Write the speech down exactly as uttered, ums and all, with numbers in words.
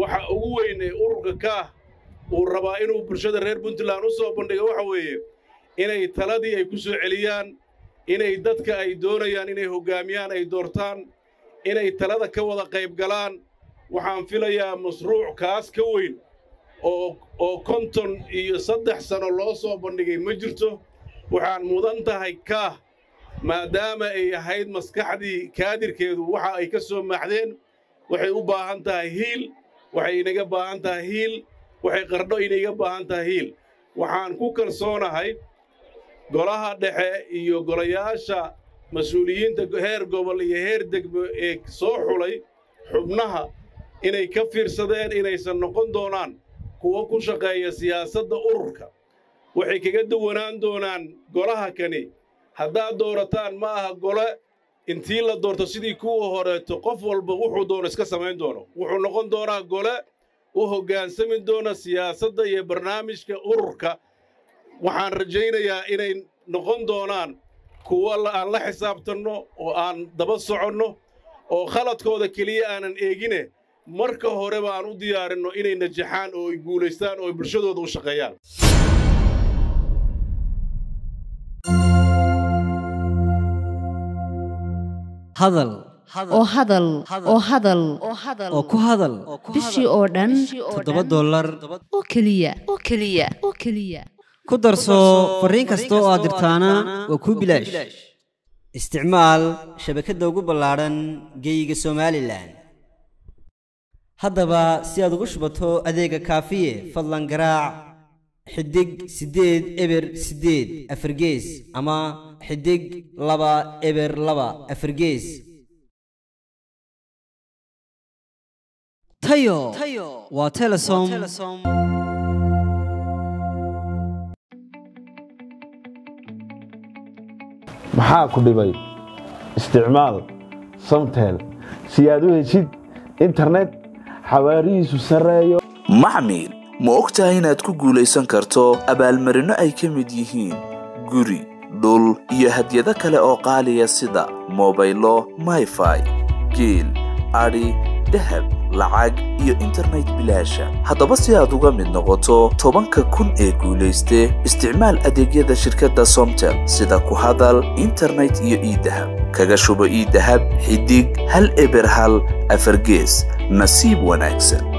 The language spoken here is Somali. waxa ugu weyn ee ururka ka uu raba inuu bulshada reer Puntland u soo bandhigo waxa weeye inay taladii ay ku soo celiyaan inay dadka ay doonayaan inay hogaamiyaan ay doortaan inay talada ka wada qayb galaan waxaan filayaa mashruuc kaas ka weyn oo oo konton iyo saddex sano loo soo bandhigay ma jirto waxaan mudan tahay ka maadaama ay ahayd maskaxdii kaadirkeedu waxa ay ka soo maaxdeen waxay u baahan tahay hiil waxay inaga baahan tahay hiil waxay qardho inaga baahan tahay hiil waxaan ku kalsoonahay golaha dhexe iyo golayaasha mas'uuliyiinta heer gobol iyo heer degmo ee soo xulay xubnaha inay ka fiirsadeen inaysan noqon doonaan kuwa ku shaqeeya siyaasadda ururka waxay kaga duwanaan doonaan golaha kani hadda doorataan ma aha gole intii la doorto sidii kuwa horeeto qof walba wuxuu doon iska sameyn doono wuxuu noqon doonaa gole oo hoggaansami doona siyaasadda iyo barnaamijka ururka waxaan rajaynayaa inay noqon doonaan kuwa aan la xisaabtano oo aan daba soconno oo khaladkooda kaliya aanan eegine marka hore baan u diyaarino inay najaxaan oo guuleystaan oo bulshadooda u shaqeeyaan هذل أو هذل أو هذل أو كهذل بشي أوردن تدبّر دولار أو كلية أو كلية أو كلية كدرسوا فرين كستو أدرتانا وكوبلاش استعمال شبكة دوغو بلارن جيجي سومالي لان هذا با سيادوش بتو أديك كافية فلان جراع حدق سديد إبر سديد أفرجيز أما حدق لبا إبر لبا أفرجيز تيو واتلسوم محاكو دبي استعمال سمتل سيادوه شد انترنت حواريس وسرايو محمد موقتها هنا تكو ليسان كارتو أبال مرنو أي كمديهين غوري دول يهد يدك لأوقالي السيدة موبايلو ماي فاي جيل عري دهب لعاق iyo internet bilaasha hadaba si aad uga mid noqoto toban kun ee guuleystay isticmaal adeegyada shirkadda Somtel sida ku hadal internet iyo e-dahab kaga shubo e-dahab xidig hal eber hal afar gees nasiib wanaagsan